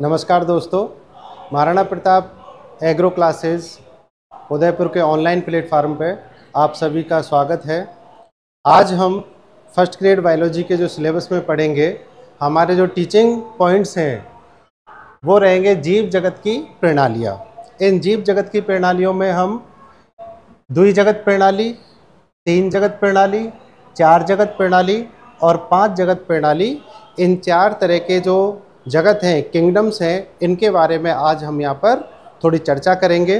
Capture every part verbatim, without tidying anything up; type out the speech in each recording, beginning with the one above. नमस्कार दोस्तों, Maharana Pratap agro classes Udaipur के ऑनलाइन प्लेटफार्म पे आप सभी का स्वागत है। आज हम फर्स्ट ग्रेड बायोलॉजी के जो सिलेबस में पढ़ेंगे, हमारे जो टीचिंग पॉइंट्स हैं वो रहेंगे जीव जगत की प्रणालियाँ। इन जीव जगत की प्रणालियों में हम द्वि जगत प्रणाली, तीन जगत प्रणाली, चार जगत प्रणाली और पांच जगत प्रणाली, इन चार तरह के जो जगत हैं, किंगडम्स हैं, इनके बारे में आज हम यहाँ पर थोड़ी चर्चा करेंगे।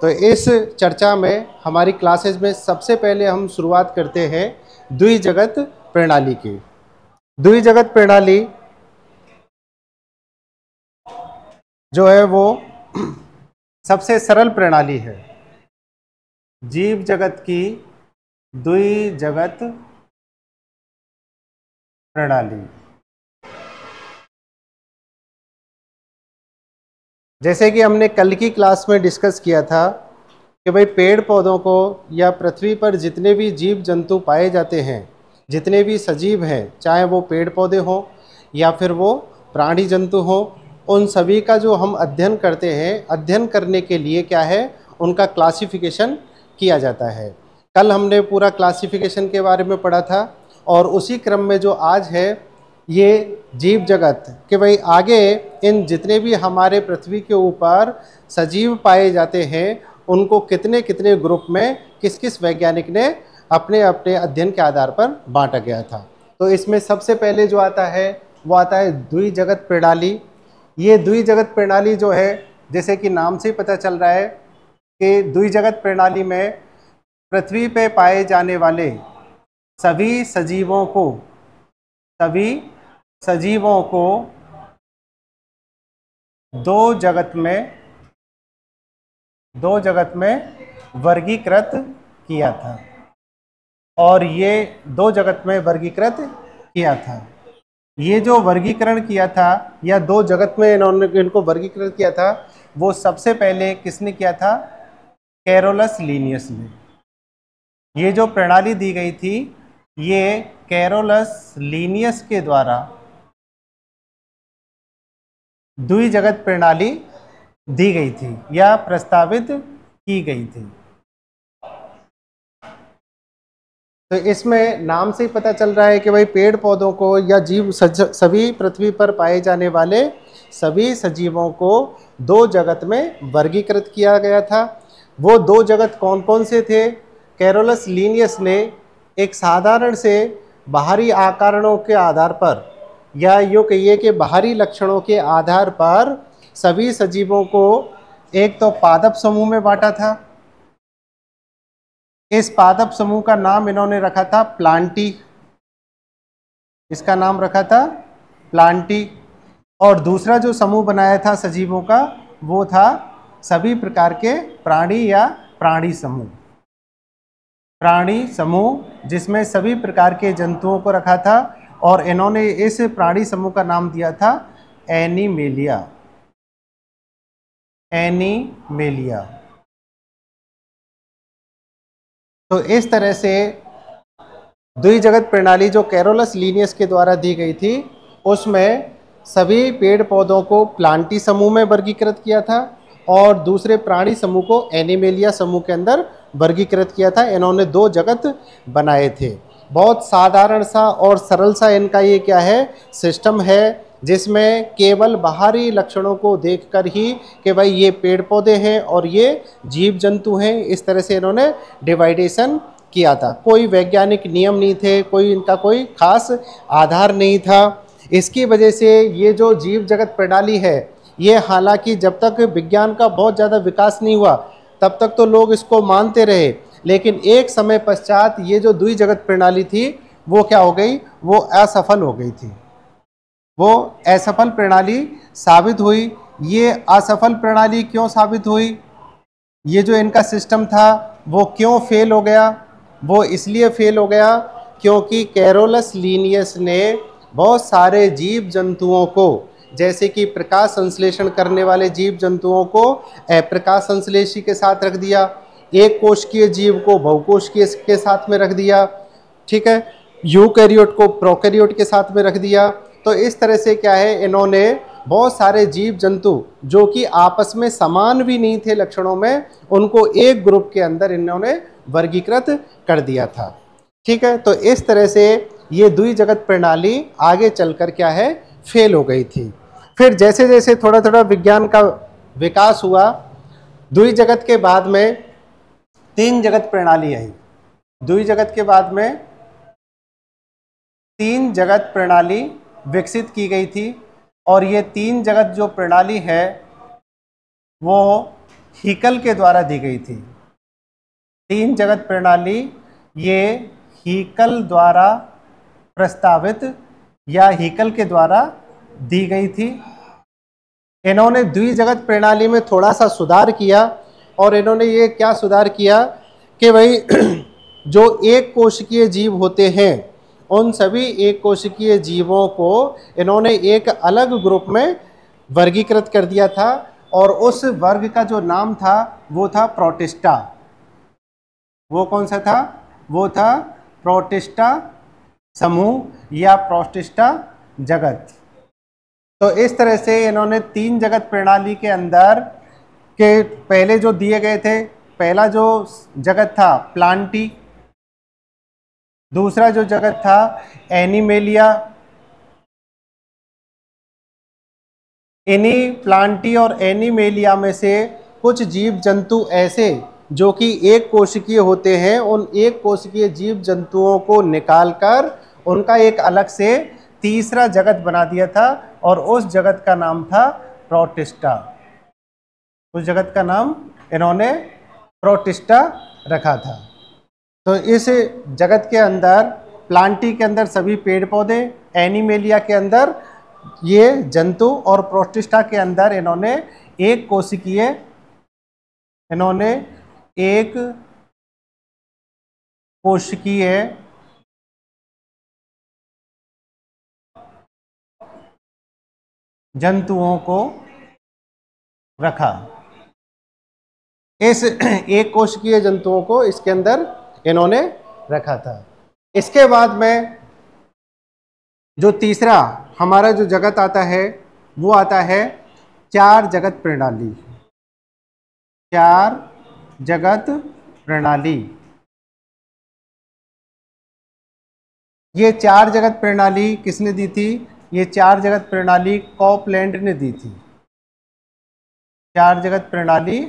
तो इस चर्चा में हमारी क्लासेस में सबसे पहले हम शुरुआत करते हैं द्विजगत प्रणाली की। द्विजगत प्रणाली जो है वो सबसे सरल प्रणाली है। जीव जगत की द्विजगत प्रणाली, जैसे कि हमने कल की क्लास में डिस्कस किया था कि भाई पेड़ पौधों को या पृथ्वी पर जितने भी जीव जंतु पाए जाते हैं, जितने भी सजीव हैं, चाहे वो पेड़ पौधे हों या फिर वो प्राणी जंतु हों, उन सभी का जो हम अध्ययन करते हैं, अध्ययन करने के लिए क्या है, उनका क्लासिफिकेशन किया जाता है। कल हमने पूरा क्लासिफिकेशन के बारे में पढ़ा था और उसी क्रम में जो आज है ये जीव जगत के भाई आगे इन जितने भी हमारे पृथ्वी के ऊपर सजीव पाए जाते हैं उनको कितने कितने ग्रुप में किस किस वैज्ञानिक ने अपने अपने अध्ययन के आधार पर बांटा गया था। तो इसमें सबसे पहले जो आता है वो आता है द्विजगत प्रणाली। ये द्विजगत प्रणाली जो है, जैसे कि नाम से ही पता चल रहा है कि द्विजगत प्रणाली में पृथ्वी पे पाए जाने वाले सभी सजीवों को सभी सजीवों को दो जगत में दो जगत में वर्गीकृत किया था और ये दो जगत में वर्गीकृत किया था। ये जो वर्गीकरण किया था या दो जगत में इन्होंने इनको वर्गीकृत किया था, वो सबसे पहले किसने किया था? कैरोलस लीनियस ने। ये जो प्रणाली दी गई थी ये कैरोलस लीनियस के द्वारा द्विजगत प्रणाली दी गई थी या प्रस्तावित की गई थी। तो इसमें नाम से ही पता चल रहा है कि भाई पेड़ पौधों को या जीव सभी पृथ्वी पर पाए जाने वाले सभी सजीवों को दो जगत में वर्गीकृत किया गया था। वो दो जगत कौन कौन से थे? कैरोलस लीनियस ने एक साधारण से बाहरी आकारणों के आधार पर या यूँ कहिए कि बाहरी लक्षणों के आधार पर सभी सजीवों को एक तो पादप समूह में बांटा था। इस पादप समूह का नाम इन्होंने रखा था प्लांटी, इसका नाम रखा था प्लांटी। और दूसरा जो समूह बनाया था सजीवों का वो था सभी प्रकार के प्राणी या प्राणी समूह, प्राणी समूह, जिसमें सभी प्रकार के जंतुओं को रखा था और इन्होंने इस प्राणी समूह का नाम दिया था एनिमेलिया। एनिमेलिया। तो इस तरह से द्विजगत प्रणाली जो कैरोलस लीनियस के द्वारा दी गई थी उसमें सभी पेड़ पौधों को प्लांटी समूह में वर्गीकृत किया था और दूसरे प्राणी समूह को एनिमेलिया समूह के अंदर वर्गीकृत किया था। इन्होंने दो जगत बनाए थे। बहुत साधारण सा और सरल सा इनका ये क्या है सिस्टम है, जिसमें केवल बाहरी लक्षणों को देखकर ही कि भाई ये पेड़ पौधे हैं और ये जीव जंतु हैं, इस तरह से इन्होंने डिवाइडेशन किया था। कोई वैज्ञानिक नियम नहीं थे, कोई इनका कोई खास आधार नहीं था। इसकी वजह से ये जो जीव जगत प्रणाली है ये, हालांकि जब तक विज्ञान का बहुत ज़्यादा विकास नहीं हुआ तब तक तो लोग इसको मानते रहे, लेकिन एक समय पश्चात ये जो द्विजगत प्रणाली थी वो क्या हो गई, वो असफल हो गई थी। वो असफल प्रणाली साबित हुई। ये असफल प्रणाली क्यों साबित हुई, ये जो इनका सिस्टम था वो क्यों फेल हो गया? वो इसलिए फेल हो गया क्योंकि कैरोलस लीनियस ने बहुत सारे जीव जंतुओं को, जैसे कि प्रकाश संश्लेषण करने वाले जीव जंतुओं को प्रकाश संश्लेषी के साथ रख दिया, एक कोशिकीय जीव को बहुकोशिकीय के साथ में रख दिया, ठीक है, यूकैरियोट को प्रोकैरियोट के साथ में रख दिया। तो इस तरह से क्या है इन्होंने बहुत सारे जीव जंतु जो कि आपस में समान भी नहीं थे लक्षणों में, उनको एक ग्रुप के अंदर इन्होंने वर्गीकृत कर दिया था। ठीक है, तो इस तरह से ये द्विजगत प्रणाली आगे चलकर क्या है, फेल हो गई थी। फिर जैसे जैसे थोड़ा थोड़ा विज्ञान का विकास हुआ, द्विजगत के बाद में तीन जगत प्रणाली आई। द्विजगत के बाद में तीन जगत प्रणाली विकसित की गई थी, और ये तीन जगत जो प्रणाली है वो हैकल के द्वारा दी गई थी। तीन जगत प्रणाली ये हैकल द्वारा प्रस्तावित या हैकल के द्वारा दी गई थी। इन्होंने द्विजगत प्रणाली में थोड़ा सा सुधार किया, और इन्होंने ये क्या सुधार किया कि भाई जो एक कोशिकीय जीव होते हैं उन सभी एक कोशिकीय जीवों को इन्होंने एक अलग ग्रुप में वर्गीकृत कर दिया था, और उस वर्ग का जो नाम था वो था प्रोटिस्टा। वो कौन सा था? वो था प्रोटिस्टा समूह या प्रोटिस्टा जगत। तो इस तरह से इन्होंने तीन जगत प्रणाली के अंदर के पहले जो दिए गए थे, पहला जो जगत था प्लांटी, दूसरा जो जगत था एनिमेलिया। इन्हीं प्लांटी और एनिमेलिया में से कुछ जीव जंतु ऐसे जो कि एक कोशिकीय होते हैं, उन एक कोशिकीय जीव जंतुओं को निकालकर उनका एक अलग से तीसरा जगत बना दिया था, और उस जगत का नाम था प्रोटिस्टा। उस जगत का नाम इन्होंने प्रोटिस्टा रखा था। तो इस जगत के अंदर प्लांटी के अंदर सभी पेड़ पौधे, एनिमेलिया के अंदर ये जंतु, और प्रोटिस्टा के अंदर इन्होंने एक कोशिकीय इन्होंने एक कोशिकीय जंतुओं को रखा। इस एक कोशिकीय जंतुओं को इसके अंदर इन्होंने रखा था। इसके बाद में जो तीसरा हमारा जो जगत आता है वो आता है चार जगत प्रणाली। चार जगत प्रणाली ये चार जगत प्रणाली किसने दी थी? ये चार जगत प्रणाली कॉपलैंड ने दी थी। चार जगत प्रणाली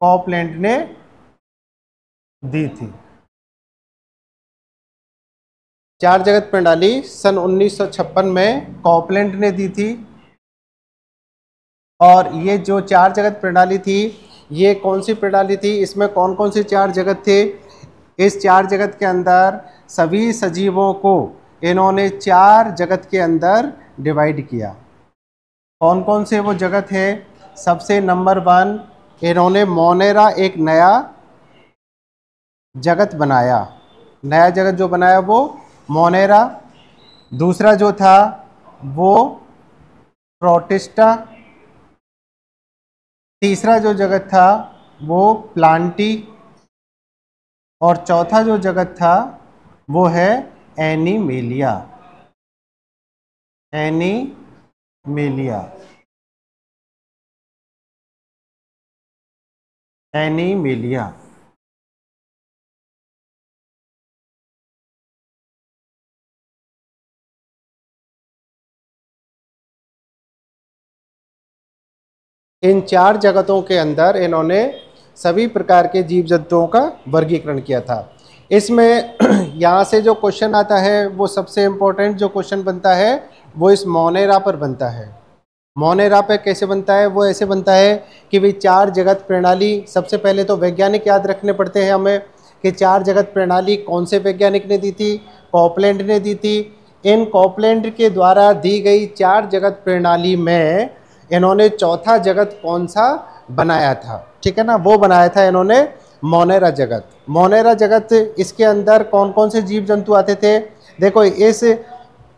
कॉपलैंड ने दी थी। चार जगत प्रणाली सन उन्नीस सौ छप्पन में कॉपलैंड ने दी थी। और ये जो चार जगत प्रणाली थी, ये कौन सी प्रणाली थी, इसमें कौन कौन से चार जगत थे? इस चार जगत के अंदर सभी सजीवों को इन्होंने चार जगत के अंदर डिवाइड किया। कौन कौन से वो जगत हैं? सबसे नंबर वन, इन्होंने मोनेरा एक नया जगत बनाया। नया जगत जो बनाया वो मोनेरा। दूसरा जो था वो प्रोटिस्टा। तीसरा जो जगत था वो प्लांटी। और चौथा जो जगत था वो है एनिमेलिया। एनिमेलिया एनिमेलिया इन चार जगतों के अंदर इन्होंने सभी प्रकार के जीव जंतुओं का वर्गीकरण किया था। इसमें यहाँ से जो क्वेश्चन आता है वो सबसे इम्पोर्टेंट जो क्वेश्चन बनता है वो इस मोनेरा पर बनता है। मोनेरा पर कैसे बनता है? वो ऐसे बनता है कि भाई चार जगत प्रणाली, सबसे पहले तो वैज्ञानिक याद रखने पड़ते हैं हमें कि चार जगत प्रणाली कौन से वैज्ञानिक ने दी थी? कॉपलैंड ने दी थी। इन कॉपलैंड के द्वारा दी गई चार जगत प्रणाली में इन्होंने चौथा जगत कौन सा बनाया था? ठीक है ना, वो बनाया था इन्होंने मोनेरा जगत। मोनेरा जगत इसके अंदर कौन कौन से जीव जंतु आते थे? देखो, इस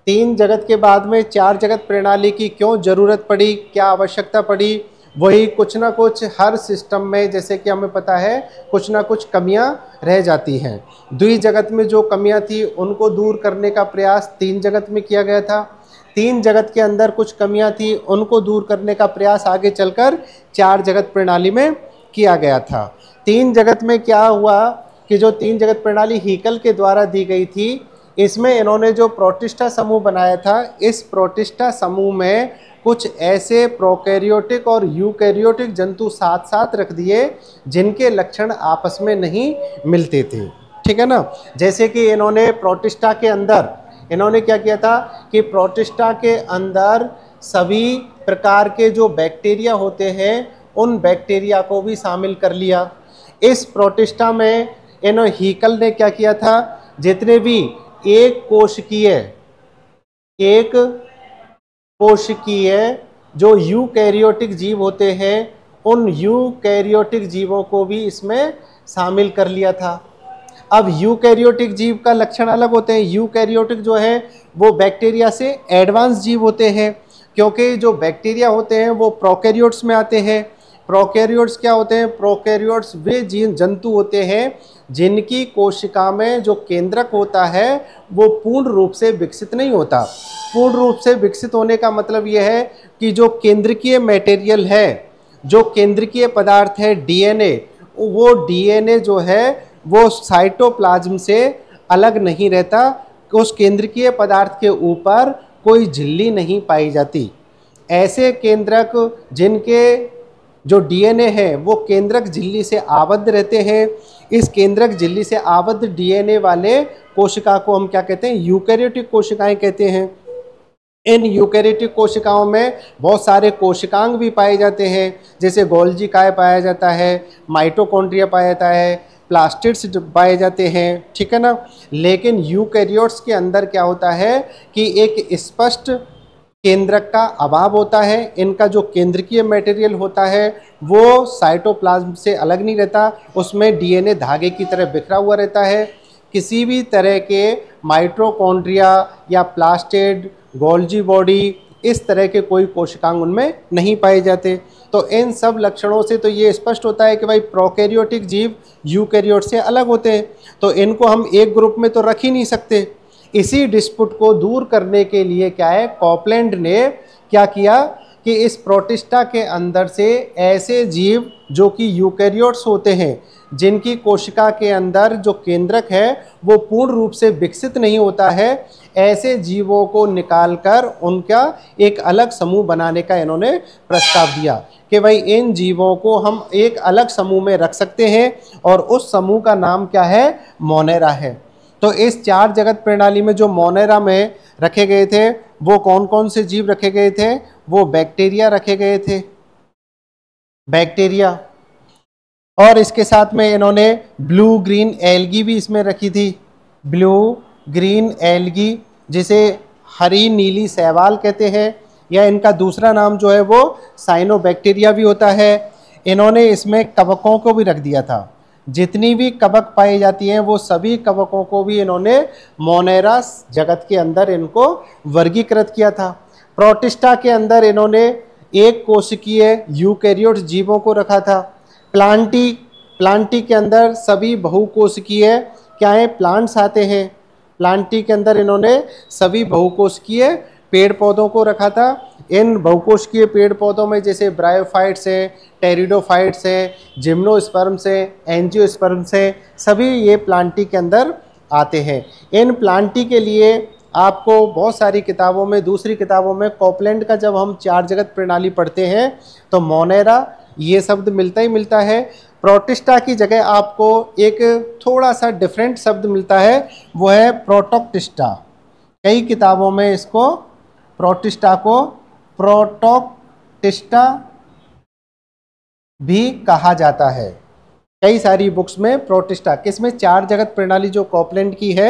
तीन जगत के बाद में चार जगत प्रणाली की क्यों ज़रूरत पड़ी, क्या आवश्यकता पड़ी? वही कुछ ना कुछ हर सिस्टम में, जैसे कि हमें पता है, कुछ ना कुछ कमियां रह जाती हैं। द्विजगत में जो कमियां थी उनको दूर करने का प्रयास तीन जगत में किया गया था। तीन जगत के अंदर कुछ कमियां थी, उनको दूर करने का प्रयास आगे चलकर चार जगत प्रणाली में किया गया था। तीन जगत में क्या हुआ कि जो तीन जगत प्रणाली हैकल के द्वारा दी गई थी, इसमें इन्होंने जो प्रोटिस्टा समूह बनाया था, इस प्रोटिस्टा समूह में कुछ ऐसे प्रोकैरियोटिक और यूकैरियोटिक जंतु साथ साथ रख दिए जिनके लक्षण आपस में नहीं मिलते थे। ठीक है ना, जैसे कि इन्होंने प्रोटिस्टा के अंदर इन्होंने क्या किया था कि प्रोटिस्टा के अंदर सभी प्रकार के जो बैक्टीरिया होते हैं उन बैक्टीरिया को भी शामिल कर लिया। इस प्रोटिस्टा में इन्होंने हैकल ने क्या किया था, जितने भी एक कोशिकीय एक कोशिकीय जो यूकैरियोटिक जीव होते हैं उन यूकैरियोटिक जीवों को भी इसमें शामिल कर लिया था। अब यूकैरियोटिक जीव का लक्षण अलग होते हैं। यूकैरियोटिक जो है वो बैक्टीरिया से एडवांस जीव होते हैं, क्योंकि जो बैक्टीरिया होते हैं वो प्रोकैरियोट्स में आते हैं। प्रोकैरियोट्स क्या होते हैं? प्रोकैरियोट्स वे जीव जंतु होते हैं जिनकी कोशिका में जो केंद्रक होता है वो पूर्ण रूप से विकसित नहीं होता। पूर्ण रूप से विकसित होने का मतलब यह है कि जो केंद्रकीय मटेरियल है, जो केंद्रकीय पदार्थ है डीएनए, वो डीएनए जो है वो साइटोप्लाज्म से अलग नहीं रहता। उस केंद्रकीय पदार्थ के ऊपर कोई झिल्ली नहीं पाई जाती। ऐसे केंद्रक जिनके जो डीएनए है वो केंद्रक झिल्ली से आबद्ध रहते हैं, इस केंद्रक झिल्ली से आबद्ध डीएनए वाले कोशिका को हम क्या कहते हैं? यूकैरियोटिक कोशिकाएं कहते हैं। इन यूकैरियोटिक कोशिकाओं में बहुत सारे कोशिकांग भी पाए जाते हैं, जैसे गोल्जी काय पाया जाता है, माइटोकॉन्ड्रिया पाया जाता है, प्लास्टिड्स पाए जाते हैं। ठीक है ना, लेकिन यूकैरियोट्स के अंदर क्या होता है कि एक स्पष्ट केंद्रक का अभाव होता है। इनका जो केंद्रकीय मटेरियल होता है वो साइटोप्लाज्म से अलग नहीं रहता, उसमें डीएनए धागे की तरह बिखरा हुआ रहता है। किसी भी तरह के माइटोकॉन्ड्रिया या प्लास्टिड, गोल्जी बॉडी, इस तरह के कोई कोशिकांग उनमें नहीं पाए जाते। तो इन सब लक्षणों से तो ये स्पष्ट होता है कि भाई प्रोकैरियोटिक जीव यूकैरियोट से अलग होते हैं, तो इनको हम एक ग्रुप में तो रख ही नहीं सकते। इसी डिस्प्यूट को दूर करने के लिए क्या है, कॉपलैंड ने क्या किया कि इस प्रोटिस्टा के अंदर से ऐसे जीव जो कि यूकैरियोट्स होते हैं, जिनकी कोशिका के अंदर जो केंद्रक है वो पूर्ण रूप से विकसित नहीं होता है, ऐसे जीवों को निकालकर उनका एक अलग समूह बनाने का इन्होंने प्रस्ताव दिया कि भाई इन जीवों को हम एक अलग समूह में रख सकते हैं, और उस समूह का नाम क्या है? मोनेरा है। तो इस चार जगत प्रणाली में जो मोनेरा में रखे गए थे वो कौन कौन से जीव रखे गए थे? वो बैक्टीरिया रखे गए थे, बैक्टीरिया, और इसके साथ में इन्होंने ब्लू ग्रीन एल्गी भी इसमें रखी थी। ब्लू ग्रीन एल्गी, जिसे हरी नीली शैवाल कहते हैं, या इनका दूसरा नाम जो है वो साइनोबैक्टीरिया भी होता है। इन्होंने इसमें कवकों को भी रख दिया था। जितनी भी कवक पाई जाती हैं वो सभी कवकों को भी इन्होंने मोनेरा जगत के अंदर इनको वर्गीकृत किया था। प्रोटिस्टा के अंदर इन्होंने एक कोशिकीय यूकैरियोट जीवों को रखा था। प्लांटी प्लांटी के अंदर सभी बहुकोशिकीय क्या है? प्लांट्स आते हैं। प्लांटी के अंदर इन्होंने सभी बहुकोशिकीय पेड़ पौधों को रखा था। इन बहुकोशिकीय पेड़ पौधों में जैसे ब्रायोफाइट्स हैं, टेरिडोफाइट्स हैं, जिम्नोस्पर्म्स हैं, एंजियोस्पर्म्स हैं, सभी ये प्लांटी के अंदर आते हैं। इन प्लांटी के लिए आपको बहुत सारी किताबों में, दूसरी किताबों में कॉपलैंड का जब हम चार जगत प्रणाली पढ़ते हैं तो मोनेरा ये शब्द मिलता ही मिलता है। प्रोटिस्टा की जगह आपको एक थोड़ा सा डिफरेंट शब्द मिलता है, वो है प्रोटोक्टिस्टा। कई किताबों में इसको प्रोटिस्टा को प्रोटोक्टिस्टा भी कहा जाता है। कई सारी बुक्स में प्रोटिस्टा, किसमें? चार जगत प्रणाली जो कॉपलैंड की है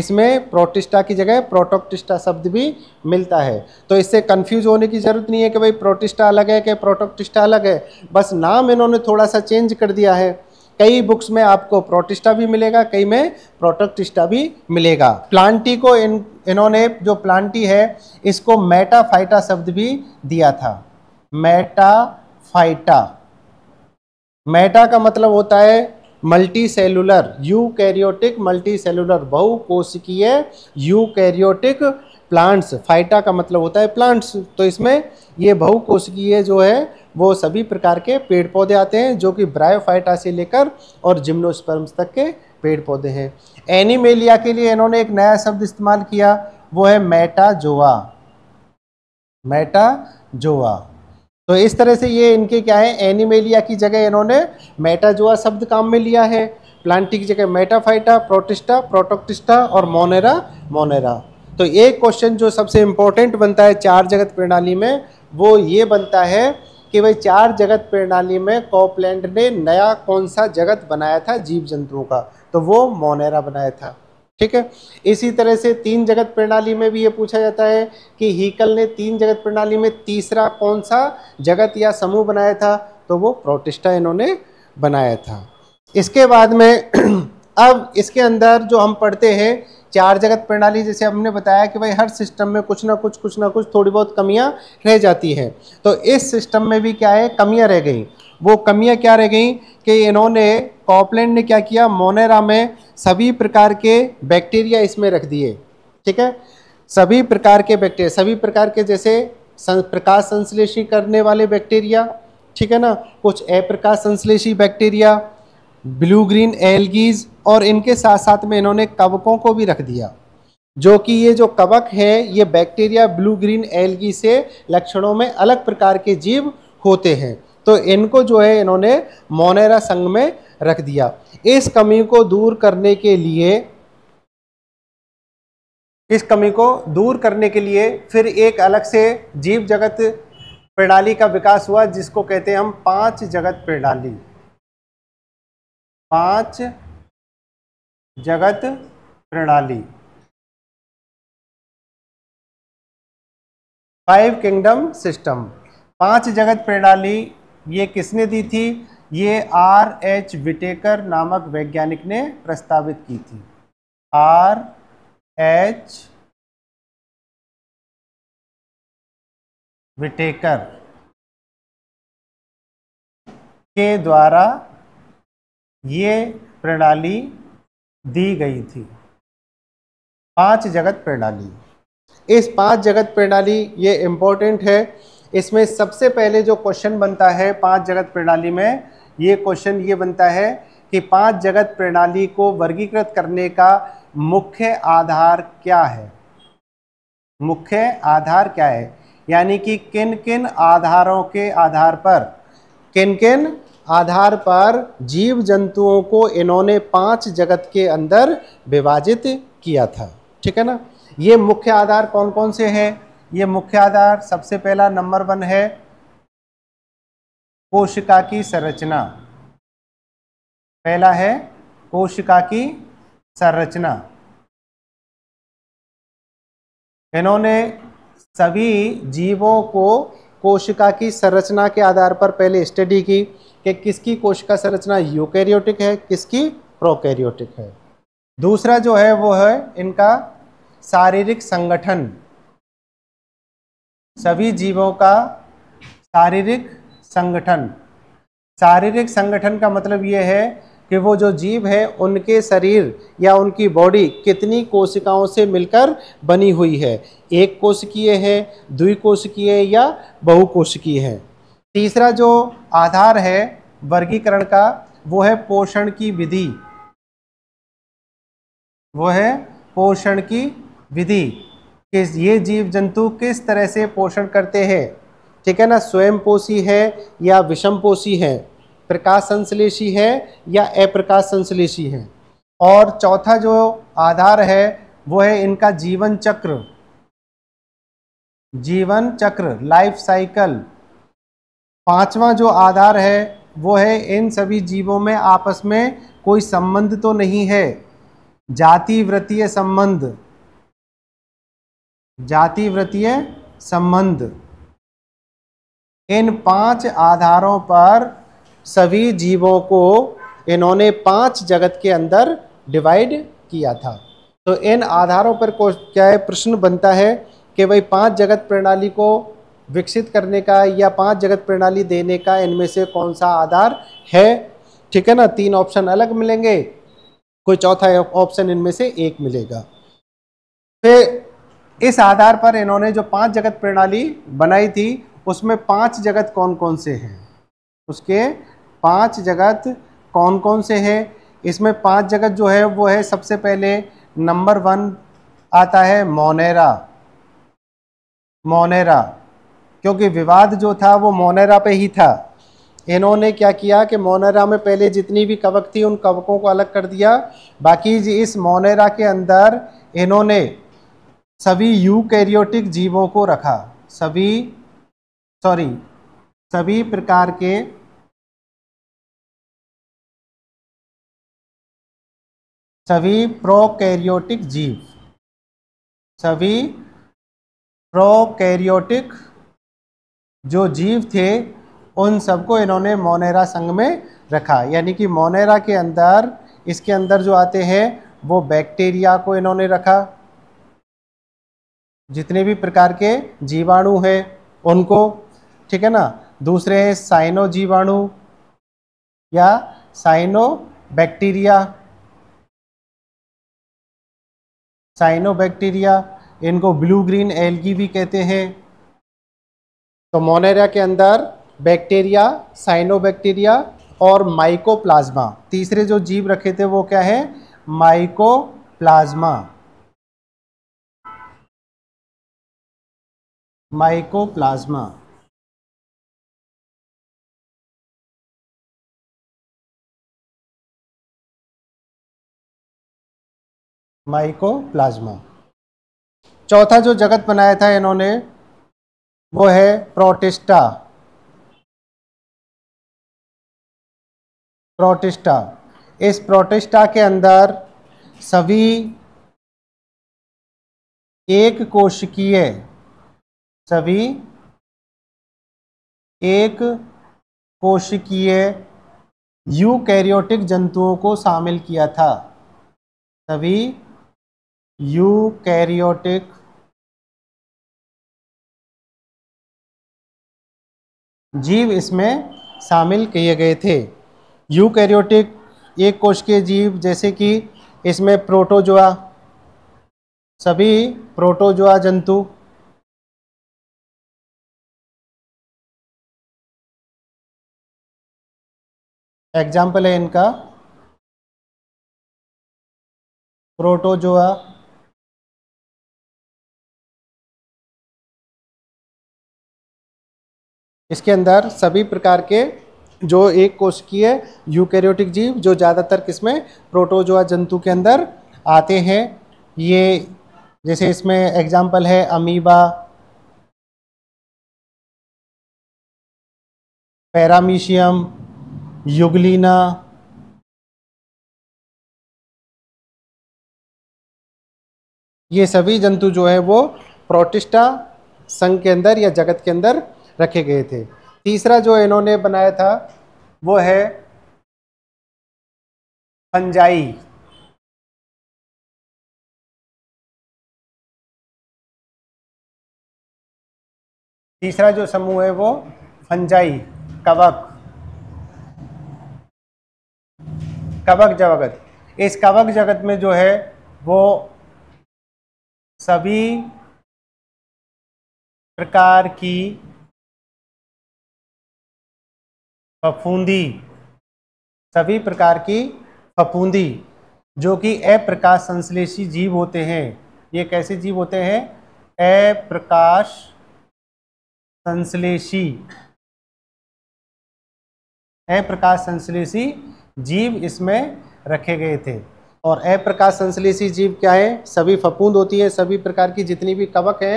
इसमें प्रोटिस्टा की जगह प्रोटोक्टिस्टा शब्द भी मिलता है। तो इससे कंफ्यूज होने की ज़रूरत नहीं है कि भाई प्रोटिस्टा अलग है कि प्रोटोक्टिस्टा अलग है, बस नाम इन्होंने थोड़ा सा चेंज कर दिया है। कई बुक्स में आपको प्रोटिस्टा भी मिलेगा, कई में प्रोटोक्टिस्टा भी मिलेगा। प्लांटी को इन इन्होंने जो प्लांटी है इसको मेटाफाइटा शब्द भी दिया था। मेटाफाइटा, मेटा का मतलब होता है multi cellular, eukaryotic multi cellular, बहुकोशिकीय यूकैरियोटिक प्लांट्स, फाइटा का मतलब होता है प्लांट्स, तो इसमें ये बहुकोशिकीय जो है वो सभी प्रकार के पेड़ पौधे आते हैं जो कि ब्रायोफाइटा से लेकर और जिम्नोस्पर्म्स तक के पेड़ पौधे हैं। एनिमेलिया के लिए इन्होंने एक नया शब्द इस्तेमाल किया, वो है मेटाजोआ, मेटाजोआ। तो इस तरह से ये इनके क्या है, एनिमेलिया की जगह इन्होंने मेटाजोआ शब्द काम में लिया है। प्लांट की जगह मेटाफाइटा, प्रोटिस्टा, प्रोटोक्टिस्टा और मोनेरा, मोनेरा। तो एक क्वेश्चन जो सबसे इम्पोर्टेंट बनता है चार जगत प्रणाली में वो ये बनता है कि भाई चार जगत प्रणाली में कॉपलैंड ने नया कौन सा जगत बनाया था जीव जंतुओं का, तो वो मोनेरा बनाया था। ठीक है, इसी तरह से तीन जगत प्रणाली में भी ये पूछा जाता है कि हैकल ने तीन जगत प्रणाली में तीसरा कौन सा जगत या समूह बनाया था, तो वो प्रोटिस्टा इन्होंने बनाया था। इसके बाद में अब इसके अंदर जो हम पढ़ते हैं चार जगत प्रणाली, जैसे हमने बताया कि भाई हर सिस्टम में कुछ ना कुछ कुछ ना कुछ थोड़ी बहुत कमियां रह जाती हैं, तो इस सिस्टम में भी क्या है, कमियां रह गई। वो कमियां क्या रह गई कि इन्होंने कॉपलैंड ने क्या किया, मोनेरा में सभी प्रकार के बैक्टीरिया इसमें रख दिए। ठीक है, सभी प्रकार के बैक्टीरिया, सभी प्रकार के जैसे प्रकाश संश्लेषी करने वाले बैक्टीरिया, ठीक है ना, कुछ अप्रकाश संश्लेषी बैक्टीरिया, ब्लू ग्रीन एल्गीज, और इनके साथ साथ में इन्होंने कवकों को भी रख दिया, जो कि ये जो कवक हैं ये बैक्टीरिया ब्लू ग्रीन एल्गी से लक्षणों में अलग प्रकार के जीव होते हैं, तो इनको जो है इन्होंने मोनेरा संघ में रख दिया। इस कमी को दूर करने के लिए इस कमी को दूर करने के लिए फिर एक अलग से जीव जगत प्रणाली का विकास हुआ, जिसको कहते हैं हम पांच जगत प्रणाली, पांच जगत प्रणाली, फाइव किंगडम सिस्टम। पांच जगत प्रणाली ये किसने दी थी, ये आर एच विटेकर नामक वैज्ञानिक ने प्रस्तावित की थी, आर एच विटेकर के द्वारा ये प्रणाली दी गई थी, पांच जगत प्रणाली। इस पांच जगत प्रणाली ये इम्पोर्टेंट है, इसमें सबसे पहले जो क्वेश्चन बनता है पांच जगत प्रणाली में, ये क्वेश्चन ये बनता है कि पांच जगत प्रणाली को वर्गीकृत करने का मुख्य आधार क्या है, मुख्य आधार क्या है, यानी कि किन किन आधारों के आधार पर, किन किन आधार पर जीव जंतुओं को इन्होंने पांच जगत के अंदर विभाजित किया था। ठीक है ना, ये मुख्य आधार कौन कौन से हैं, ये मुख्य आधार सबसे पहला नंबर वन है कोशिका की संरचना, पहला है कोशिका की संरचना। इन्होंने सभी जीवों को कोशिका की संरचना के आधार पर पहले स्टडी की कि किसकी कोशिका संरचना यूकैरियोटिक है, किसकी प्रोकैरियोटिक है। दूसरा जो है वो है इनका शारीरिक संगठन, सभी जीवों का शारीरिक संगठन। शारीरिक संगठन का मतलब ये है कि वो जो जीव है उनके शरीर या उनकी बॉडी कितनी कोशिकाओं से मिलकर बनी हुई है, एक कोशिकीय है, द्विकोशिकीय या बहुकोशिकीय है। तीसरा जो आधार है वर्गीकरण का वो है पोषण की विधि, वो है पोषण की विधि, कि ये जीव जंतु किस तरह से पोषण करते हैं। ठीक है ना, स्वयंपोषी है या विषमपोषी है, प्रकाश संश्लेषी है या अप्रकाश संश्लेषी है। और चौथा जो आधार है वो है इनका जीवन चक्र, जीवन चक्र, लाइफ साइकिल। पांचवा जो आधार है वो है इन सभी जीवों में आपस में कोई संबंध तो नहीं है, जाति व्रतीय संबंध, जाति व्रतीय संबंध। इन पांच आधारों पर सभी जीवों को इन्होंने पांच जगत के अंदर डिवाइड किया था। तो इन आधारों पर क्या है, प्रश्न बनता है कि भाई पांच जगत प्रणाली को विकसित करने का या पांच जगत प्रणाली देने का इनमें से कौन सा आधार है। ठीक है ना, तीन ऑप्शन अलग मिलेंगे, कोई चौथा ऑप्शन इनमें से एक मिलेगा। फिर इस आधार पर इन्होंने जो पांच जगत प्रणाली बनाई थी उसमें पांच जगत कौन कौन से हैं, उसके पांच जगत कौन कौन से हैं। इसमें पांच जगत जो है वो है, सबसे पहले नंबर वन आता है मोनेरा। मोनेरा क्योंकि विवाद जो था वो मोनेरा पे ही था। इन्होंने क्या किया कि मोनेरा में पहले जितनी भी कवक थी उन कवकों को अलग कर दिया। बाकी इस मोनेरा के अंदर इन्होंने सभी यूकैरियोटिक जीवों को रखा, सभी सॉरी सभी प्रकार के सभी प्रोकैरियोटिक जीव, सभी प्रोकैरियोटिक जो जीव थे उन सबको इन्होंने मोनेरा संघ में रखा। यानी कि मोनेरा के अंदर इसके अंदर जो आते हैं वो बैक्टीरिया को इन्होंने रखा, जितने भी प्रकार के जीवाणु हैं उनको, ठीक है ना। दूसरे हैं साइनो जीवाणु या साइनो बैक्टीरिया, साइनो बैक्टीरिया, इनको ब्लू ग्रीन एल्गी भी कहते हैं। तो मोनेरा के अंदर बैक्टीरिया, साइनो बैक्टीरिया और माइकोप्लाज्मा, तीसरे जो जीव रखे थे वो क्या है, माइकोप्लाज्मा। माइकोप्लाज्मा माइकोप्लाज्मा चौथा जो जगत बनाया था इन्होंने वो है प्रोटिस्टा। प्रोटिस्टा इस प्रोटिस्टा के अंदर सभी एक कोशिकीय, सभी एक कोशिकीय यूकैरियोटिक जंतुओं को शामिल किया था, सभी यूकैरियोटिक जीव इसमें शामिल किए गए थे। यूकैरियोटिक एक कोशिकीय जीव जैसे कि इसमें प्रोटोजोआ, सभी प्रोटोजोआ जंतु, एग्जाम्पल है इनका प्रोटोजोआ, इसके अंदर सभी प्रकार के जो एक कोशिकीय यूकैरियोटिक जीव जो ज़्यादातर किसमें प्रोटोजोआ जंतु के अंदर आते हैं। ये जैसे इसमें एग्जाम्पल है अमीबा, पैरामीशियम, युगलीना, ये सभी जंतु जो है वो प्रोटिस्टा संघ के अंदर या जगत के अंदर रखे गए थे। तीसरा जो इन्होंने बनाया था वो है फंजाई। तीसरा जो समूह है वो फंजाई, कवक, कवक जगत। इस कवक जगत में जो है वो सभी प्रकार की फफूंदी, सभी प्रकार की फफूंदी जो कि अप्रकाश संश्लेषी जीव होते हैं। ये कैसे जीव होते हैं, अप्रकाश संश्लेषी, अप्रकाश संश्लेषी जीव इसमें रखे गए थे। और अप्रकाश संश्लेषी जीव क्या है, सभी फफूंद होती है, सभी प्रकार की जितनी भी कवक है,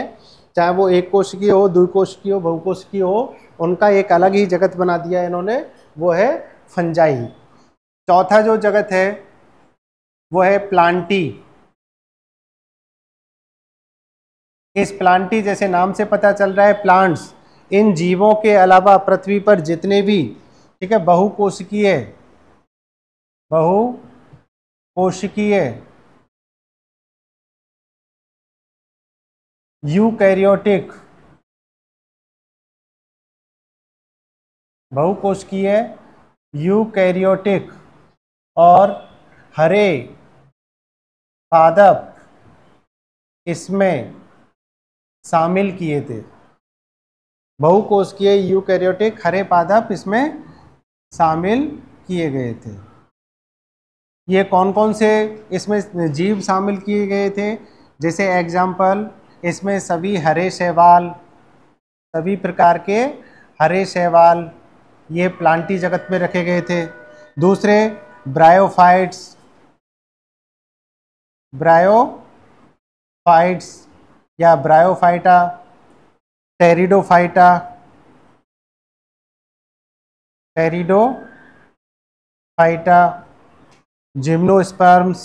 चाहे वो एक कोशिकीय हो, द्विकोशिकीय हो, बहुकोशिकीय हो, उनका एक अलग ही जगत बना दिया इन्होंने, वो है फंजाई। चौथा जो जगत है वो है प्लांटी। इस प्लांटी जैसे नाम से पता चल रहा है, प्लांट्स, इन जीवों के अलावा पृथ्वी पर जितने भी, ठीक है, बहुकोशिकीय बहुकोशिकीय यूकैरियोटिक बहुकोशिकीय यूकैरियोटिक और हरे पादप इसमें शामिल किए थे। बहुकोशिकीय यूकैरियोटिक हरे पादप इसमें शामिल किए गए थे। ये कौन कौन से इसमें जीव शामिल किए गए थे, जैसे एग्जाम्पल इसमें सभी हरे शैवाल, सभी प्रकार के हरे शैवाल ये प्लांटी जगत में रखे गए थे। दूसरे ब्रायोफाइट्स, ब्रायोफाइट्स या bryophyta, pteridophyta, pteridophyta, gymnosperms,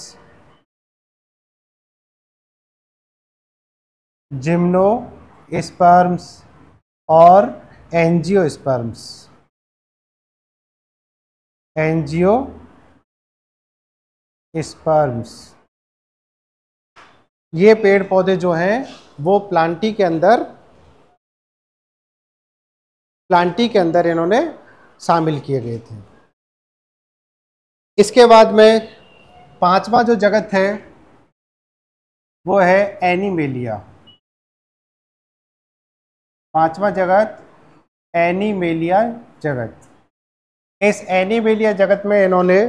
gymnosperms और एंजियोस्पर्म्स, एंजियोस्पर्म्स। ये पेड़ पौधे जो हैं वो प्लांटी के अंदर प्लांटी के अंदर इन्होंने शामिल किए गए थे। इसके बाद में पांचवा जो जगत है वो है एनिमेलिया। पांचवा जगत एनिमेलिया जगत। इस एनिमेलिया जगत में इन्होंने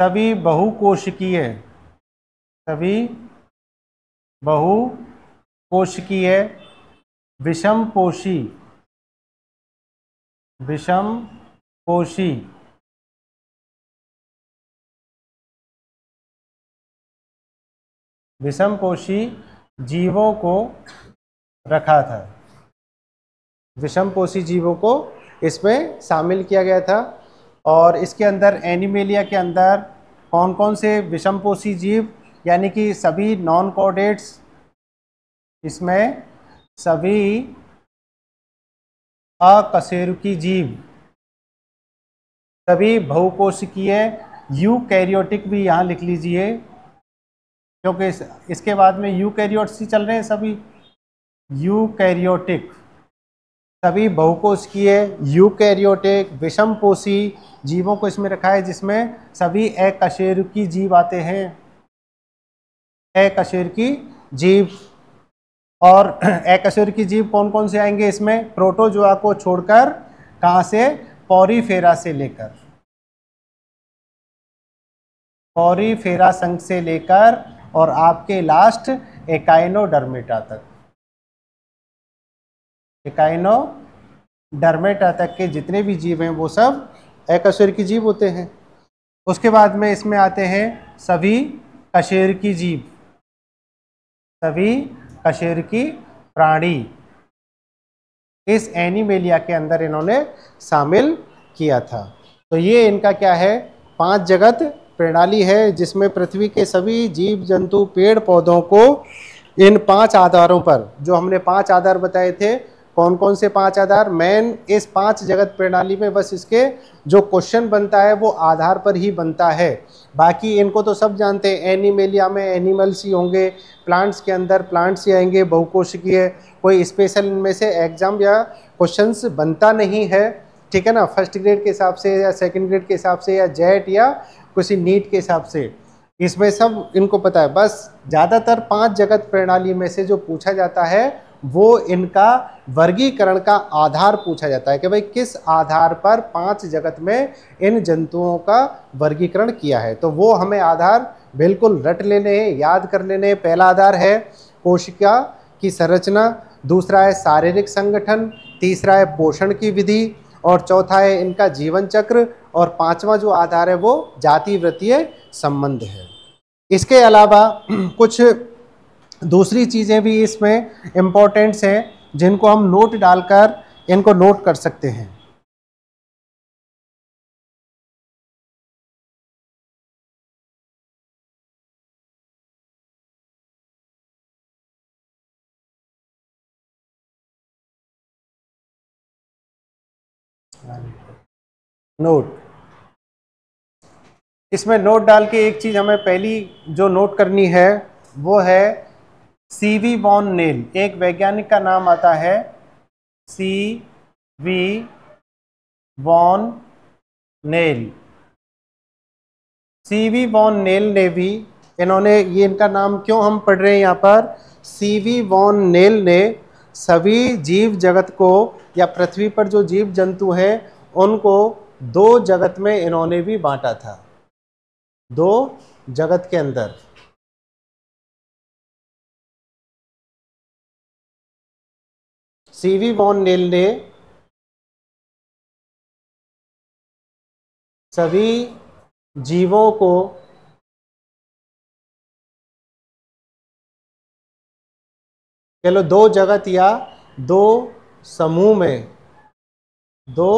सभी बहुकोशिकीय सभी बहुकोशिकीय विषमपोषी विषमपोषी विषमपोषी जीवों को रखा था। विषमपोषी जीवों को इसमें शामिल किया गया था। और इसके अंदर एनिमेलिया के अंदर कौन कौन से विषमपोषी जीव, यानी कि सभी नॉन कॉर्डेट्स, इसमें सभी अकशेरुकी जीव, सभी बहुकोशिकीय यूकैरियोटिक भी यहाँ लिख लीजिए, क्योंकि इस, इसके बाद में यूकैरियोट्स ही चल रहे हैं सभी, यूकैरियोटिक, सभी बहुकोशिकीय यूकैरियोटिक विषमपोषी जीवों को इसमें रखा है, जिसमें सभी अकशेरुकी जीव आते हैं, अकशेरुकी जीव। और अकशेरुकी जीव कौन कौन से आएंगे इसमें, प्रोटोजोआ को छोड़कर, कहाँ से, पॉरीफेरा से लेकर, पॉरीफेरा संघ से लेकर और आपके लास्ट एकाइनोडर्मेटा तक, एकाइनोडर्मेटा तक के जितने भी जीव हैं वो सब अकशेरुकी जीव होते हैं। उसके बाद में इसमें आते हैं सभी कशेरुकी जीव, सभी कशेरुकी प्राणी इस एनिमेलिया के अंदर इन्होंने शामिल किया था। तो ये इनका क्या है, पांच जगत प्रणाली है, जिसमें पृथ्वी के सभी जीव जंतु पेड़ पौधों को इन पांच आधारों पर, जो हमने पांच आधार बताए थे, कौन कौन से पांच आधार मेन, इस पांच जगत प्रणाली में बस इसके जो क्वेश्चन बनता है वो आधार पर ही बनता है। बाकी इनको तो सब जानते हैं, एनिमेलिया में एनिमल्स ही होंगे, प्लांट्स के अंदर प्लांट्स ही आएंगे, बहुकोशिकीय, कोई स्पेशल इनमें से एग्जाम या क्वेश्चंस बनता नहीं है, ठीक है ना, फर्स्ट ग्रेड के हिसाब से या सेकेंड ग्रेड के हिसाब से या जेट या किसी नीट के हिसाब से, इसमें सब इनको पता है। बस ज़्यादातर पांच जगत प्रणाली में से जो पूछा जाता है वो इनका वर्गीकरण का आधार पूछा जाता है कि भाई किस आधार पर पांच जगत में इन जंतुओं का वर्गीकरण किया है। तो वो हमें आधार बिल्कुल रट लेने हैं, याद कर लेने हैं। पहला आधार है कोशिका की संरचना, दूसरा है शारीरिक संगठन, तीसरा है पोषण की विधि, और चौथा है इनका जीवन चक्र, और पांचवा जो आधार है वो जाति वृत्तीय संबंध है। इसके अलावा कुछ दूसरी चीज़ें भी इसमें इम्पोर्टेंट्स हैं, जिनको हम नोट डालकर इनको नोट कर सकते हैं। नोट, इसमें नोट डाल के एक चीज़ हमें पहली जो नोट करनी है वो है सी.बी. वान नील, एक वैज्ञानिक का नाम आता है सी.बी. वान नील। सी.बी. वान नील ने भी, इन्होंने ये इनका नाम क्यों हम पढ़ रहे हैं यहाँ पर, सी.बी. वान नील ने सभी जीव जगत को या पृथ्वी पर जो जीव जंतु हैं उनको दो जगत में इन्होंने भी बांटा था, दो जगत के अंदर। सी.बी. वान नील ने सभी जीवों को चलो दो जगत या दो समूह में, दो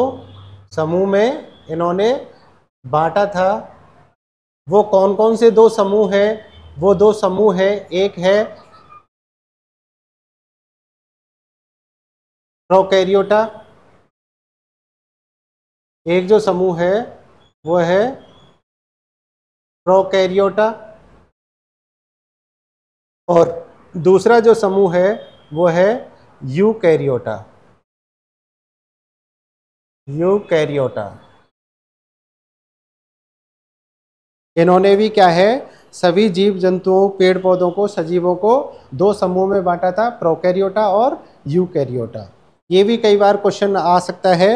समूह में इन्होंने बांटा था। वो कौन कौन से दो समूह हैं? वो दो समूह हैं, एक है प्रोकैरियोटा, एक जो समूह है वो है प्रोकैरियोटा, और दूसरा जो समूह है वो है यूकैरियोटा, यूकैरियोटा। इन्होंने भी क्या है, सभी जीव जंतुओं, पेड़ पौधों को, सजीवों को दो समूह में बांटा था, प्रोकैरियोटा और यूकैरियोटा। ये भी कई बार क्वेश्चन आ सकता है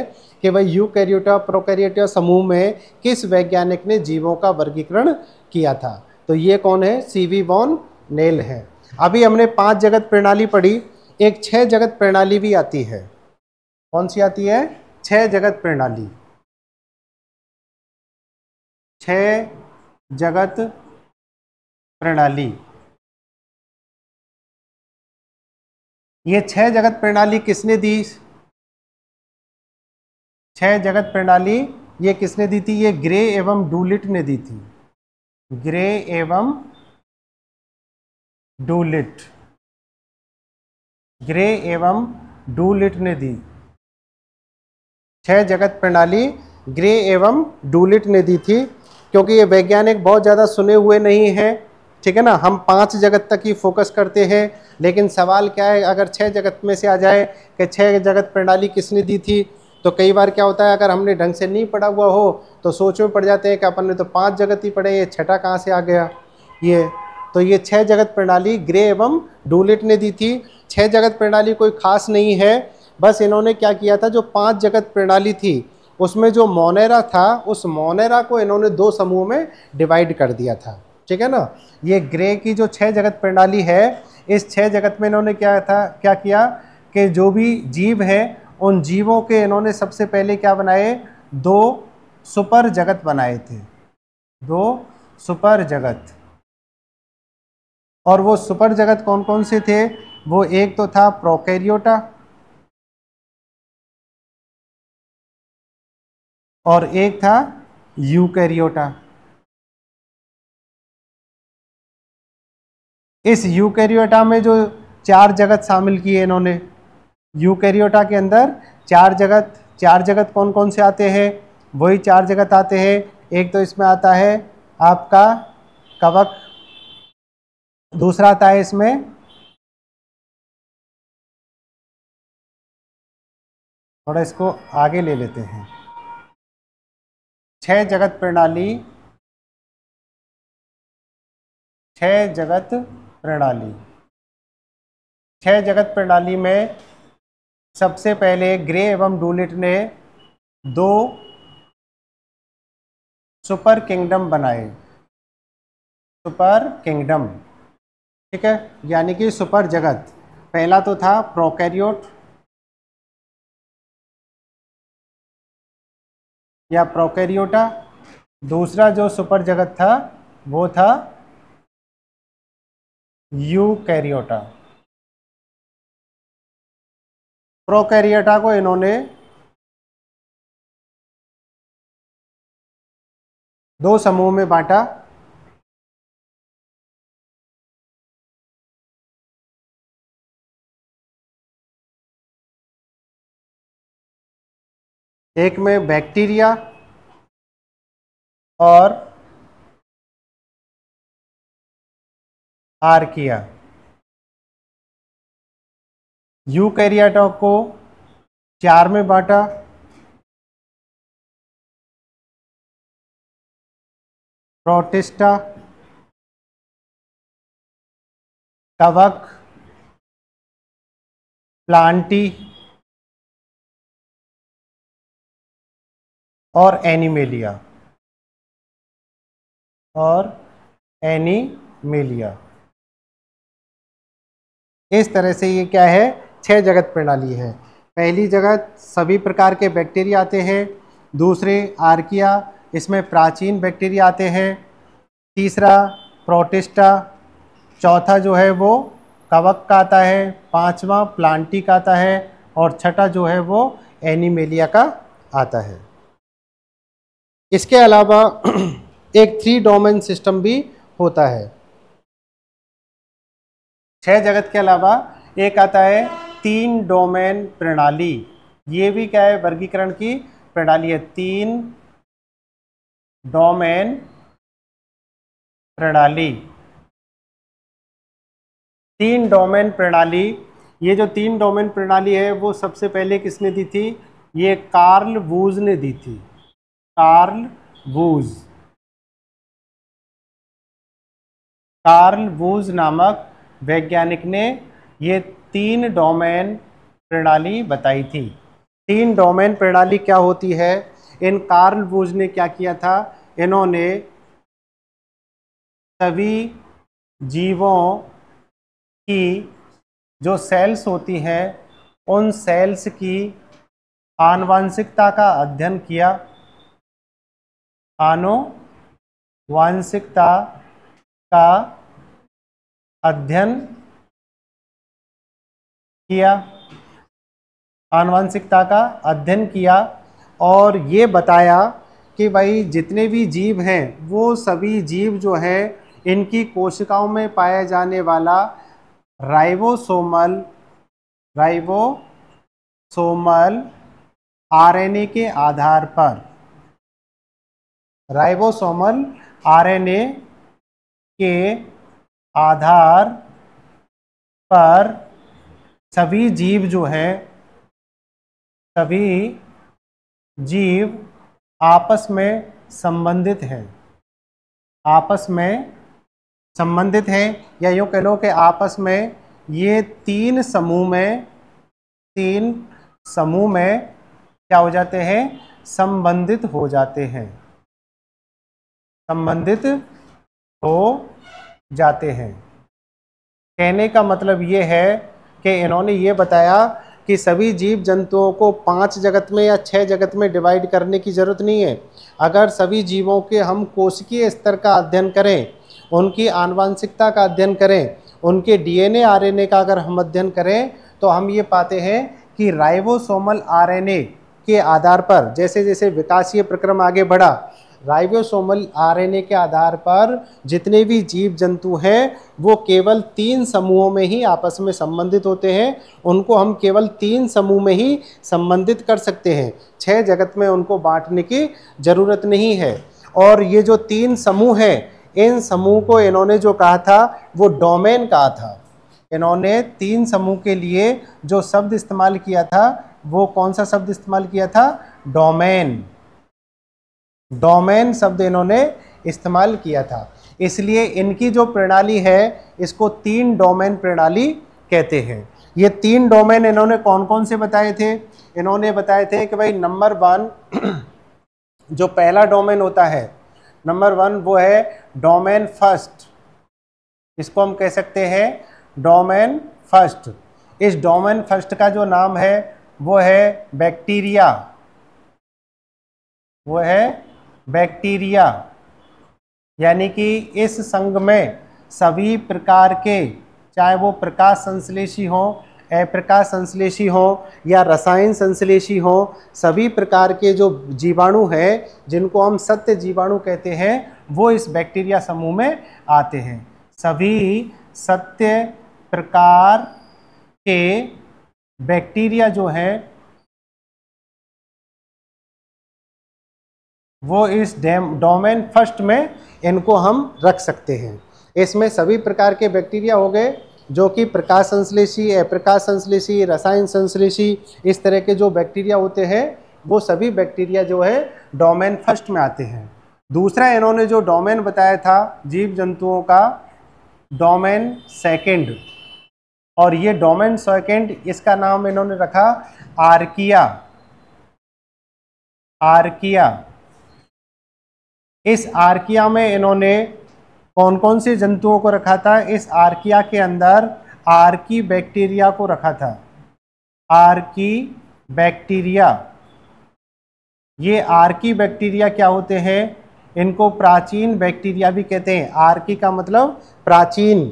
कि भाई यूकैरियोटा प्रोकैरियोटा समूह में किस वैज्ञानिक ने जीवों का वर्गीकरण किया था, तो ये कौन है, सी.बी. वान नील है। अभी हमने पांच जगत प्रणाली पढ़ी, एक छह जगत प्रणाली भी आती है। कौन सी आती है? छह जगत प्रणाली, छह जगत प्रणाली। ये छह जगत प्रणाली किसने दी? छह जगत प्रणाली ये किसने दी थी? ये ग्रे एवं डूलिट ने दी थी, ग्रे एवं डूलिट, ग्रे एवं डूलिट ने दी। छह जगत प्रणाली ग्रे एवं डूलिट ने दी थी, क्योंकि ये वैज्ञानिक बहुत ज़्यादा सुने हुए नहीं हैं, ठीक है ना। हम पांच जगत तक ही फोकस करते हैं, लेकिन सवाल क्या है, अगर छह जगत में से आ जाए कि छह जगत प्रणाली किसने दी थी, तो कई बार क्या होता है, अगर हमने ढंग से नहीं पढ़ा हुआ हो तो सोच में पड़ जाते हैं कि अपन ने तो पांच जगत ही पढ़े, ये छठा कहाँ से आ गया। ये तो ये छह जगत प्रणाली ग्रे एवं डूलिट ने दी थी। छह जगत प्रणाली कोई खास नहीं है, बस इन्होंने क्या किया था, जो पांच जगत प्रणाली थी उसमें जो मोनेरा था, उस मोनेरा को इन्होंने दो समूह में डिवाइड कर दिया था, ठीक है ना। ये ग्रे की जो छह जगत प्रणाली है, इस छह जगत में इन्होंने क्या था, क्या किया कि जो भी जीव है उन जीवों के इन्होंने सबसे पहले क्या बनाए, दो सुपर जगत बनाए थे, दो सुपर जगत। और वो सुपर जगत कौन कौन से थे? वो एक तो था प्रोकैरियोटा और एक था यूकैरियोटा। इस यूकैरियोटा में जो चार जगत शामिल किए इन्होंने, यूकैरियोटा के अंदर चार जगत, चार जगत कौन कौन से आते हैं, वही चार जगत आते हैं। एक तो इसमें आता है आपका कवक, दूसरा आता है इसमें, थोड़ा इसको आगे ले लेते हैं। छह जगत प्रणाली, छह जगत प्रणाली, छह जगत प्रणाली में सबसे पहले ग्रे एवं डूलिट ने दो सुपर किंगडम बनाए, सुपर किंगडम, ठीक है, यानी कि सुपर जगत। पहला तो था प्रोकैरियोट या प्रोकैरियोटा, दूसरा जो सुपर जगत था वो था यूकैरियोटा। प्रोकैरियोटा को इन्होंने दो समूह में बांटा, एक में बैक्टीरिया और आर्किया। यूकैरियोटा को चार में बांटा, प्रोटिस्टा, टवक, प्लांटी और एनिमेलिया और एनिमेलिया। इस तरह से ये क्या है, छह जगत प्रणाली है। पहली जगत सभी प्रकार के बैक्टीरिया आते हैं, दूसरे आर्किया, इसमें प्राचीन बैक्टीरिया आते हैं, तीसरा प्रोटिस्टा, चौथा जो है वो कवक का आता है, पांचवा प्लांटी का आता है और छठा जो है वो एनिमेलिया का आता है। इसके अलावा एक थ्री डोमेन सिस्टम भी होता है। छह जगत के अलावा एक आता है तीन डोमेन प्रणाली, ये भी क्या है, वर्गीकरण की प्रणाली है। तीन डोमेन प्रणाली, तीन डोमेन प्रणाली, ये जो तीन डोमेन प्रणाली है वो सबसे पहले किसने दी थी, ये कार्ल वूज ने दी थी, कार्ल वूज। कार्ल वूज नामक वैज्ञानिक ने ये तीन डोमेन प्रणाली बताई थी। तीन डोमेन प्रणाली क्या होती है, इन कार्ल वूज ने क्या किया था, इन्होंने सभी जीवों की जो सेल्स होती हैं उन सेल्स की आनुवंशिकता का अध्ययन किया, आनुवंशिकता का अध्ययन किया, आनुवंशिकता का अध्ययन किया और ये बताया कि भाई जितने भी जीव हैं वो सभी जीव जो है इनकी कोशिकाओं में पाया जाने वाला राइबोसोमल राइबोसोमल आरएनए के आधार पर, राइबोसोमल आरएनए के आधार पर सभी जीव जो है सभी जीव आपस में संबंधित हैं, आपस में संबंधित हैं या यूँ कह लो कि आपस में ये तीन समूह में तीन समूह में क्या हो जाते हैं, संबंधित हो जाते हैं, संबंधित हो जाते हैं। कहने का मतलब ये है कि इन्होंने ये बताया कि सभी जीव जंतुओं को पांच जगत में या छह जगत में डिवाइड करने की ज़रूरत नहीं है। अगर सभी जीवों के हम कोशिकीय स्तर का अध्ययन करें, उनकी आनुवंशिकता का अध्ययन करें, उनके डीएनए आरएनए का अगर हम अध्ययन करें तो हम ये पाते हैं कि राइबोसोमल आरएनए के आधार पर जैसे जैसे विकासीय प्रक्रम आगे बढ़ा, राइबोसोमल आरएनए के आधार पर जितने भी जीव जंतु हैं वो केवल तीन समूहों में ही आपस में संबंधित होते हैं। उनको हम केवल तीन समूह में ही संबंधित कर सकते हैं, छह जगत में उनको बांटने की ज़रूरत नहीं है। और ये जो तीन समूह हैं इन समूह को इन्होंने जो कहा था वो डोमेन कहा था। इन्होंने तीन समूह के लिए जो शब्द इस्तेमाल किया था वो कौन सा शब्द इस्तेमाल किया था, डोमेन, डोमेन शब्द इन्होंने इस्तेमाल किया था। इसलिए इनकी जो प्रणाली है इसको तीन डोमेन प्रणाली कहते हैं। ये तीन डोमेन इन्होंने कौन कौन से बताए थे, इन्होंने बताए थे कि भाई नंबर वन जो पहला डोमेन होता है, नंबर वन वो है डोमेन फर्स्ट, इसको हम कह सकते हैं डोमेन फर्स्ट। इस डोमेन फर्स्ट का जो नाम है वो है बैक्टीरिया, वो है बैक्टीरिया, यानी कि इस संघ में सभी प्रकार के, चाहे वो प्रकाश संश्लेषी हो, अप्रकाश संश्लेषी हो या रसायन संश्लेषी हो, सभी प्रकार के जो जीवाणु हैं जिनको हम सत्य जीवाणु कहते हैं वो इस बैक्टीरिया समूह में आते हैं। सभी सत्य प्रकार के बैक्टीरिया जो हैं वो इस डोमेन फर्स्ट में इनको हम रख सकते हैं। इसमें सभी प्रकार के बैक्टीरिया हो गए जो कि प्रकाश संश्लेषी, अप्रकाश संश्लेषी, रसायन संश्लेषी, इस तरह के जो बैक्टीरिया होते हैं वो सभी बैक्टीरिया जो है डोमेन फर्स्ट में आते हैं। दूसरा इन्होंने जो डोमेन बताया था जीव जंतुओं का, डोमेन सेकंड, और ये डोमेन सेकंड इसका नाम इन्होंने रखा आर्किया। आर्किया, इस आर्किया में इन्होंने कौन कौन से जंतुओं को रखा था? इस आर्किया के अंदर आर्की बैक्टीरिया को रखा था। आर्की बैक्टीरिया, ये आर्की बैक्टीरिया क्या होते हैं? इनको प्राचीन बैक्टीरिया भी कहते हैं। आर्की का मतलब प्राचीन,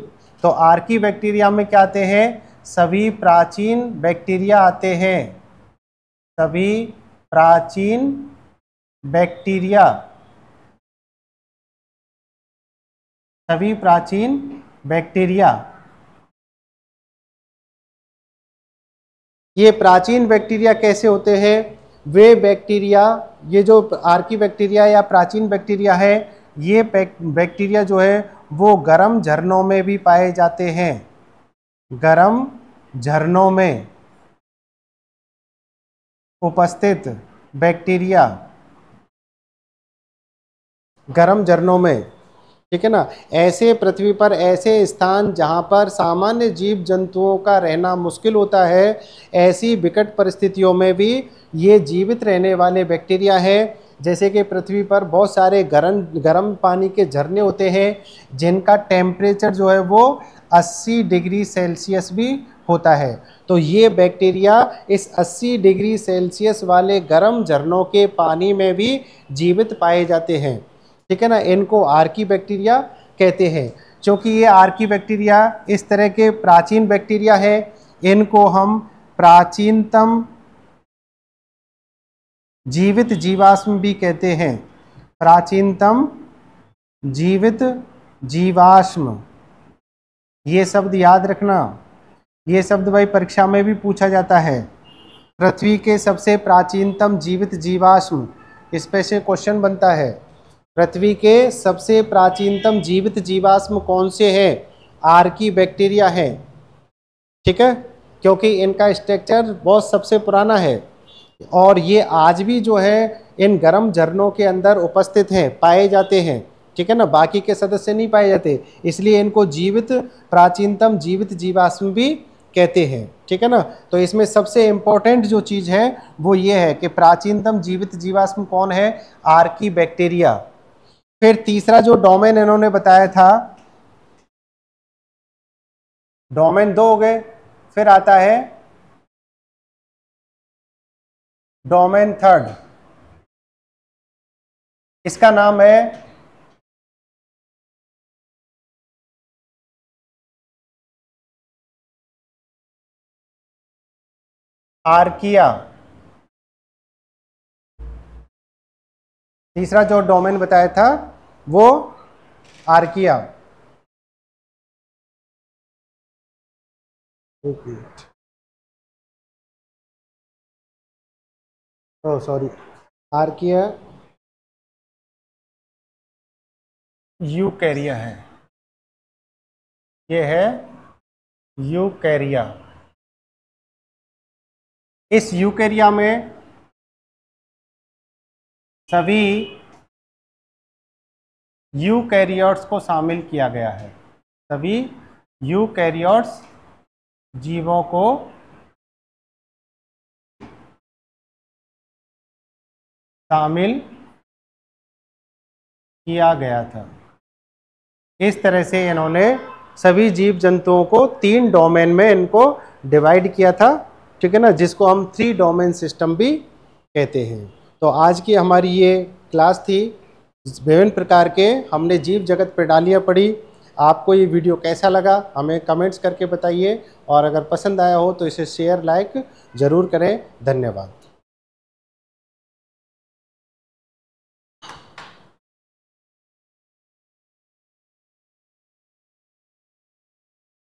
तो आर्की बैक्टीरिया में क्या आते हैं? सभी प्राचीन बैक्टीरिया आते हैं, सभी प्राचीन बैक्टीरिया, सभी प्राचीन बैक्टीरिया। ये प्राचीन बैक्टीरिया कैसे होते हैं? वे बैक्टीरिया, ये जो आर्की बैक्टीरिया या प्राचीन बैक्टीरिया है, ये बैक्टीरिया जो है वो गर्म झरनों में भी पाए जाते हैं, गर्म झरनों में उपस्थित बैक्टीरिया, गर्म झरनों में, ठीक है ना। ऐसे पृथ्वी पर ऐसे स्थान जहाँ पर सामान्य जीव जंतुओं का रहना मुश्किल होता है, ऐसी विकट परिस्थितियों में भी ये जीवित रहने वाले बैक्टीरिया हैं। जैसे कि पृथ्वी पर बहुत सारे गर्म गर्म पानी के झरने होते हैं जिनका टेम्परेचर जो है वो अस्सी डिग्री सेल्सियस भी होता है, तो ये बैक्टीरिया इस अस्सी डिग्री सेल्सियस वाले गर्म झरनों के पानी में भी जीवित पाए जाते हैं, ठीक है ना। इनको आर्की बैक्टीरिया कहते हैं। क्योंकि ये आर्की बैक्टीरिया इस तरह के प्राचीन बैक्टीरिया है, इनको हम प्राचीनतम जीवित जीवाश्म भी कहते हैं, प्राचीनतम जीवित जीवाश्म। ये शब्द याद रखना, ये शब्द भाई परीक्षा में भी पूछा जाता है, पृथ्वी के सबसे प्राचीनतम जीवित जीवाश्म, इस पे से क्वेश्चन बनता है। पृथ्वी के सबसे प्राचीनतम जीवित जीवाश्म कौन से हैं? आर्की बैक्टीरिया है, ठीक है, क्योंकि इनका स्ट्रक्चर बहुत सबसे पुराना है और ये आज भी जो है इन गर्म झरनों के अंदर उपस्थित हैं, पाए जाते हैं, ठीक है ना। बाकी के सदस्य नहीं पाए जाते, इसलिए इनको जीवित प्राचीनतम जीवित जीवाश्म भी कहते हैं, ठीक है ना। तो इसमें सबसे इम्पोर्टेंट जो चीज़ है वो ये है कि प्राचीनतम जीवित जीवाश्म कौन है? Archaebacteria. फिर तीसरा जो डोमेन इन्होंने बताया था, डोमेन दो हो गए, फिर आता है डोमेन थर्ड, इसका नाम है आर्किया। तीसरा जो डोमेन बताया था वो archaea. Oh sorry, archaea eukarya है, ये है यूकैरिया। इस यूकैरिया में सभी यूकैरियोट्स को शामिल किया गया है, सभी यूकैरियोट्स जीवों को शामिल किया गया था। इस तरह से इन्होंने सभी जीव जंतुओं को तीन डोमेन में इनको डिवाइड किया था, ठीक है ना, जिसको हम थ्री डोमेन सिस्टम भी कहते हैं। तो आज की हमारी ये क्लास थी, विभिन्न प्रकार के हमने जीव जगत प्रणालियाँ पढ़ी। आपको ये वीडियो कैसा लगा हमें कमेंट्स करके बताइए, और अगर पसंद आया हो तो इसे शेयर लाइक ज़रूर करें। धन्यवाद।